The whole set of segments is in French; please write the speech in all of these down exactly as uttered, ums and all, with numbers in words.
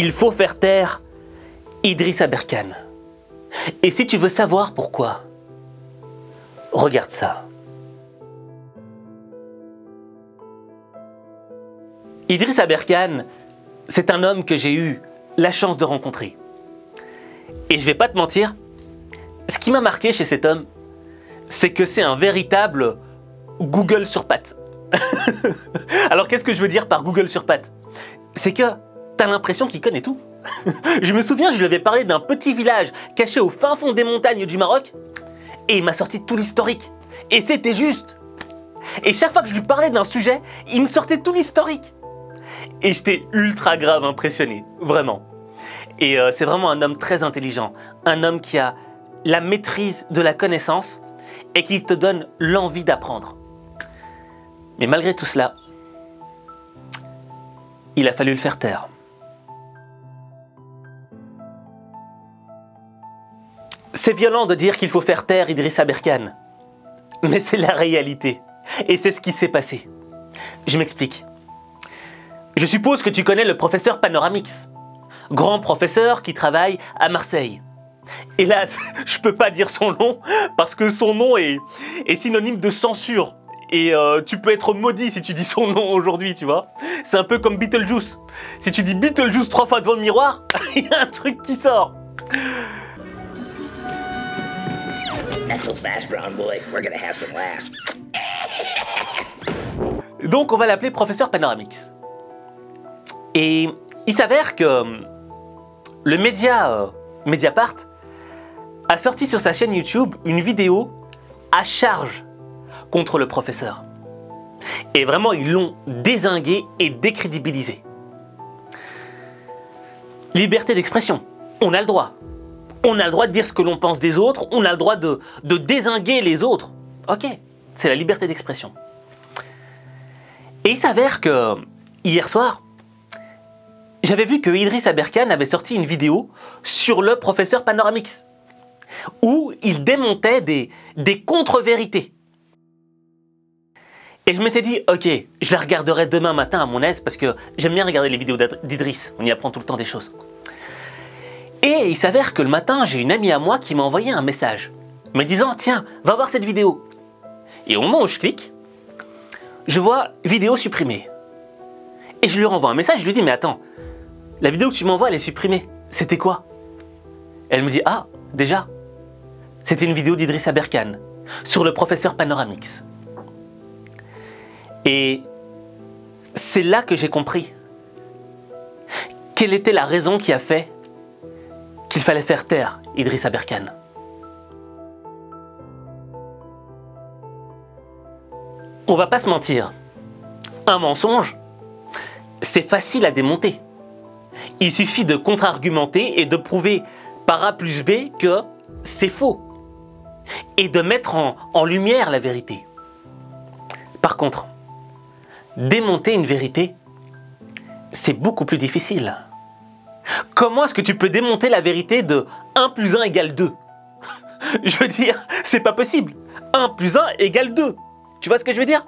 Il faut faire taire Idriss Aberkane. Et si tu veux savoir pourquoi, regarde ça. Idriss Aberkane, c'est un homme que j'ai eu la chance de rencontrer. Et je vais pas te mentir, ce qui m'a marqué chez cet homme, c'est que c'est un véritable Google sur pattes. Alors qu'est-ce que je veux dire par Google sur pattes? C'est que t'as l'impression qu'il connaît tout. Je me souviens, je lui avais parlé d'un petit village caché au fin fond des montagnes du Maroc, et il m'a sorti tout l'historique. Et c'était juste. Et chaque fois que je lui parlais d'un sujet, il me sortait tout l'historique. Et j'étais ultra grave impressionné, vraiment. Et euh, c'est vraiment un homme très intelligent, un homme qui a la maîtrise de la connaissance et qui te donne l'envie d'apprendre. Mais malgré tout cela, il a fallu le faire taire. C'est violent de dire qu'il faut faire taire Idriss Aberkane, mais c'est la réalité, et c'est ce qui s'est passé. Je m'explique. Je suppose que tu connais le professeur Panoramix, grand professeur qui travaille à Marseille. Hélas, je peux pas dire son nom, parce que son nom est, est synonyme de censure. Et euh, tu peux être maudit si tu dis son nom aujourd'hui, tu vois. C'est un peu comme Beetlejuice. Si tu dis Beetlejuice trois fois devant le miroir, il y a un truc qui sort. Donc on va l'appeler professeur Panoramix. Et il s'avère que le média euh, Mediapart a sorti sur sa chaîne YouTube une vidéo à charge contre le professeur. Et vraiment, ils l'ont dézingué et décrédibilisé. Liberté d'expression, on a le droit. On a le droit de dire ce que l'on pense des autres, on a le droit de, de dézinguer les autres. Ok, c'est la liberté d'expression. Et il s'avère que, hier soir, j'avais vu que Idriss Aberkane avait sorti une vidéo sur le professeur Panoramix, où il démontait des, des contre-vérités. Et je m'étais dit, ok, je la regarderai demain matin à mon aise, parce que j'aime bien regarder les vidéos d'Idriss, on y apprend tout le temps des choses. Et il s'avère que le matin, j'ai une amie à moi qui m'a envoyé un message, me disant, tiens, va voir cette vidéo. Et au moment où je clique, je vois vidéo supprimée. Et je lui renvoie un message, je lui dis, mais attends, la vidéo que tu m'envoies, elle est supprimée, c'était quoi? Elle me dit, ah, déjà, c'était une vidéo d'Idriss Aberkane, sur le professeur Panoramix. Et c'est là que j'ai compris quelle était la raison qui a fait qu'il fallait faire taire Idriss Aberkane. On va pas se mentir, un mensonge, c'est facile à démonter. Il suffit de contre-argumenter et de prouver par A plus B que c'est faux et de mettre en, en lumière la vérité. Par contre, démonter une vérité, c'est beaucoup plus difficile. Comment est-ce que tu peux démonter la vérité de un plus un égale deux? Je veux dire, c'est pas possible. un plus un égale deux. Tu vois ce que je veux dire?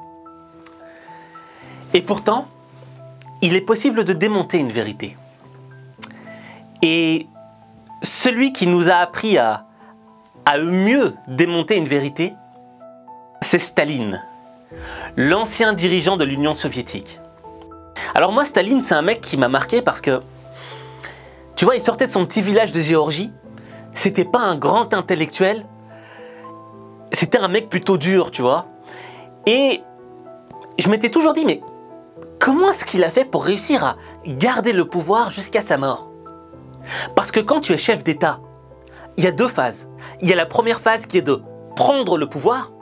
Et pourtant, il est possible de démonter une vérité. Et celui qui nous a appris à, à mieux démonter une vérité, c'est Staline, l'ancien dirigeant de l'Union soviétique. Alors moi, Staline, c'est un mec qui m'a marqué parce que, tu vois, il sortait de son petit village de Géorgie, c'était pas un grand intellectuel, c'était un mec plutôt dur, tu vois. Et je m'étais toujours dit, mais comment est-ce qu'il a fait pour réussir à garder le pouvoir jusqu'à sa mort? Parce que quand tu es chef d'État, il y a deux phases. Il y a la première phase qui est de prendre le pouvoir,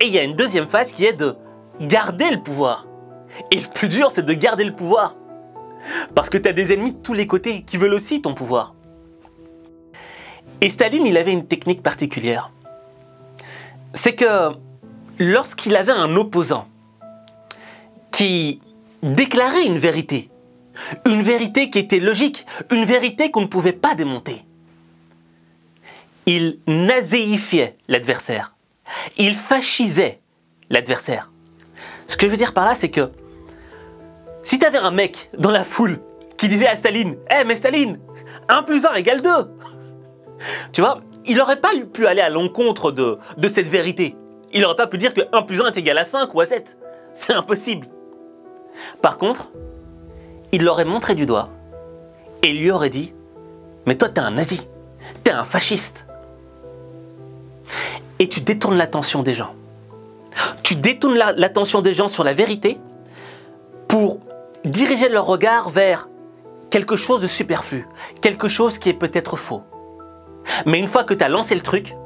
et il y a une deuxième phase qui est de garder le pouvoir. Et le plus dur, c'est de garder le pouvoir. Parce que tu as des ennemis de tous les côtés qui veulent aussi ton pouvoir. Et Staline, il avait une technique particulière. C'est que lorsqu'il avait un opposant qui déclarait une vérité, une vérité qui était logique, une vérité qu'on ne pouvait pas démonter, il nazéifiait l'adversaire. Il fascisait l'adversaire. Ce que je veux dire par là, c'est que si tu avais un mec dans la foule qui disait à Staline « Eh, mais Staline, un plus un égale deux !» Tu vois, il n'aurait pas pu aller à l'encontre de, de cette vérité. Il n'aurait pas pu dire que un plus un est égal à cinq ou à sept. C'est impossible. Par contre, il l'aurait montré du doigt et lui aurait dit « Mais toi, t'es un nazi, t'es un fasciste. » Et tu détournes l'attention des gens. Tu détournes l'attention des gens sur la vérité pour diriger leur regard vers quelque chose de superflu, quelque chose qui est peut-être faux. Mais une fois que tu as lancé le truc,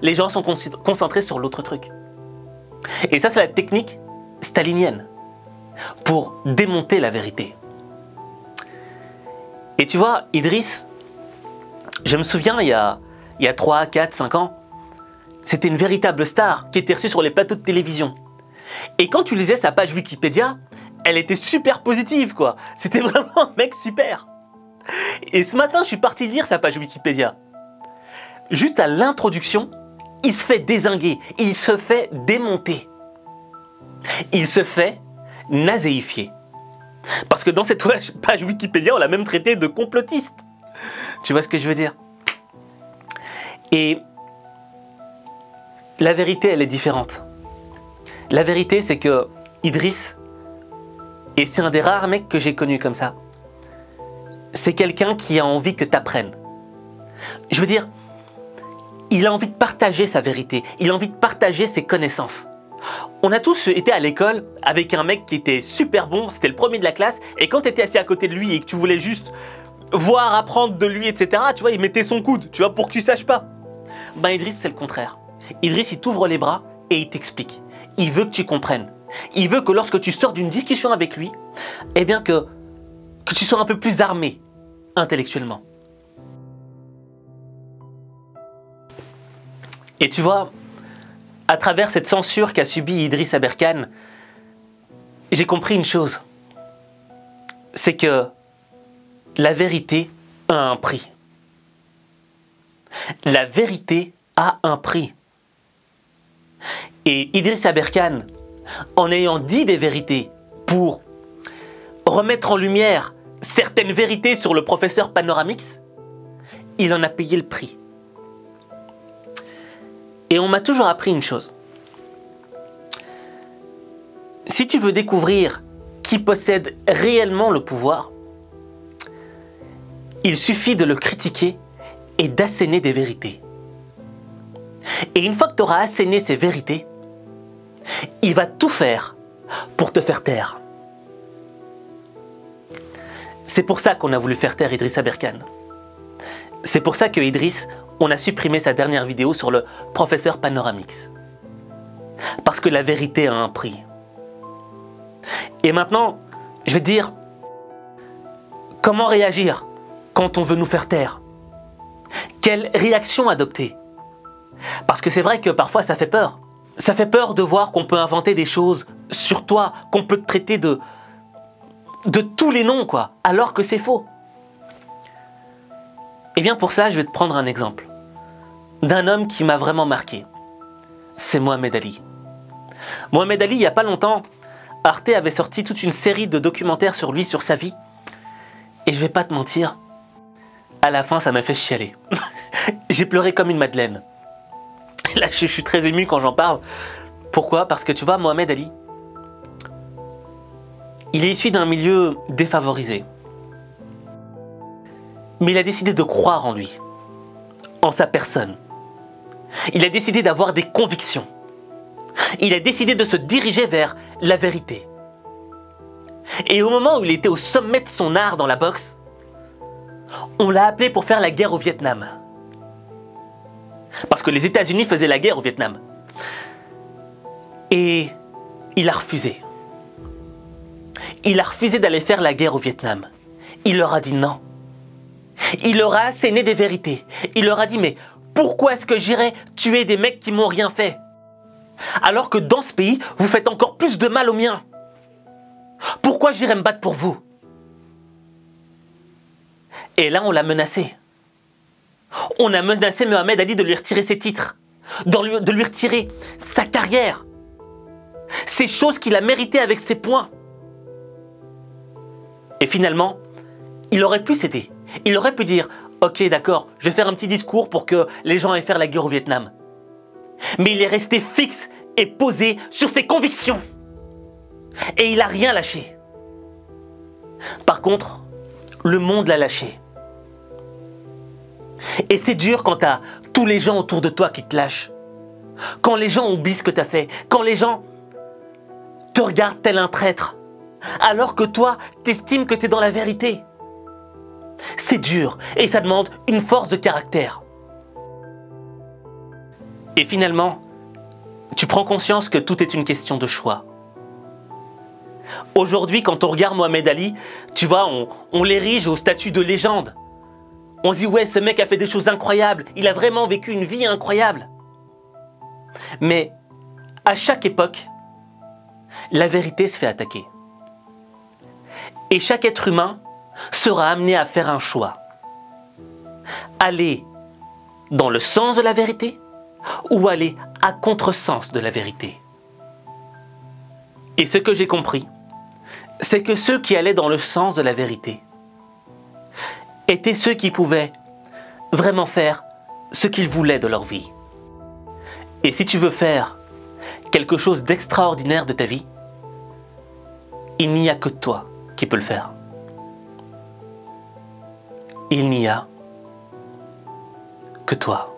les gens sont concentrés sur l'autre truc. Et ça, c'est la technique stalinienne pour démonter la vérité. Et tu vois, Idriss, je me souviens, il y a, il y a trois, quatre, cinq ans, c'était une véritable star qui était reçue sur les plateaux de télévision. Et quand tu lisais sa page Wikipédia, elle était super positive, quoi. C'était vraiment un mec super. Et ce matin, je suis parti lire sa page Wikipédia. Juste à l'introduction, il se fait dézinguer, il se fait démonter. Il se fait nazéifier. Parce que dans cette page Wikipédia, on l'a même traité de complotiste. Tu vois ce que je veux dire? Et la vérité, elle est différente. La vérité, c'est que Idriss, et c'est un des rares mecs que j'ai connu comme ça, c'est quelqu'un qui a envie que tu apprennes. Je veux dire, il a envie de partager sa vérité, il a envie de partager ses connaissances. On a tous été à l'école avec un mec qui était super bon, c'était le premier de la classe, et quand tu étais assis à côté de lui et que tu voulais juste voir, apprendre de lui, et cetera, tu vois, il mettait son coude, tu vois, pour que tu saches pas. Ben Idriss, c'est le contraire. Idriss, il t'ouvre les bras et il t'explique. Il veut que tu comprennes. Il veut que lorsque tu sors d'une discussion avec lui, eh bien que, que tu sois un peu plus armé intellectuellement. Et tu vois, à travers cette censure qu'a subie Idriss Aberkane, j'ai compris une chose. C'est que la vérité a un prix. La vérité a un prix. Et Idriss Aberkane, en ayant dit des vérités pour remettre en lumière certaines vérités sur le professeur Panoramix, il en a payé le prix. Et on m'a toujours appris une chose. Si tu veux découvrir qui possède réellement le pouvoir, il suffit de le critiquer et d'asséner des vérités. Et une fois que tu auras asséné ces vérités, il va tout faire pour te faire taire. C'est pour ça qu'on a voulu faire taire Idriss Aberkane. C'est pour ça que Idriss, on a supprimé sa dernière vidéo sur le professeur Panoramix. Parce que la vérité a un prix. Et maintenant, je vais te dire, comment réagir quand on veut nous faire taire? Quelle réaction adopter? Parce que c'est vrai que parfois ça fait peur. Ça fait peur de voir qu'on peut inventer des choses sur toi, qu'on peut te traiter de, de tous les noms, quoi, alors que c'est faux. Et bien pour ça, je vais te prendre un exemple d'un homme qui m'a vraiment marqué. C'est Mohamed Ali. Mohamed Ali, il n'y a pas longtemps, Arte avait sorti toute une série de documentaires sur lui, sur sa vie. Et je vais pas te mentir, à la fin, ça m'a fait chialer. J'ai pleuré comme une madeleine. Là, je suis très ému quand j'en parle. Pourquoi? Parce que tu vois, Mohamed Ali, il est issu d'un milieu défavorisé. Mais il a décidé de croire en lui, en sa personne. Il a décidé d'avoir des convictions. Il a décidé de se diriger vers la vérité. Et au moment où il était au sommet de son art dans la boxe, on l'a appelé pour faire la guerre au Vietnam. Parce que les États-Unis faisaient la guerre au Vietnam. Et il a refusé. Il a refusé d'aller faire la guerre au Vietnam. Il leur a dit non. Il leur a asséné des vérités. Il leur a dit, mais pourquoi est-ce que j'irais tuer des mecs qui m'ont rien fait? Alors que dans ce pays, vous faites encore plus de mal aux miens. Pourquoi j'irais me battre pour vous? Et là, on l'a menacé. On a menacé Mohamed Ali de lui retirer ses titres, de lui retirer sa carrière, ces choses qu'il a méritées avec ses points. Et finalement, il aurait pu céder. Il aurait pu dire « Ok, d'accord, je vais faire un petit discours pour que les gens aient faire la guerre au Vietnam. » Mais il est resté fixe et posé sur ses convictions. Et il n'a rien lâché. Par contre, le monde l'a lâché. Et c'est dur quand t'as tous les gens autour de toi qui te lâchent. Quand les gens oublient ce que t'as fait. Quand les gens te regardent tel un traître. Alors que toi, t'estimes que t'es dans la vérité. C'est dur et ça demande une force de caractère. Et finalement, tu prends conscience que tout est une question de choix. Aujourd'hui, quand on regarde Mohamed Ali, tu vois, on, on l'érige au statut de légende. On se dit, ouais, ce mec a fait des choses incroyables, il a vraiment vécu une vie incroyable. Mais à chaque époque, la vérité se fait attaquer. Et chaque être humain sera amené à faire un choix. Aller dans le sens de la vérité ou aller à contresens de la vérité. Et ce que j'ai compris, c'est que ceux qui allaient dans le sens de la vérité étaient ceux qui pouvaient vraiment faire ce qu'ils voulaient de leur vie. Et si tu veux faire quelque chose d'extraordinaire de ta vie, il n'y a que toi qui peux le faire. Il n'y a que toi.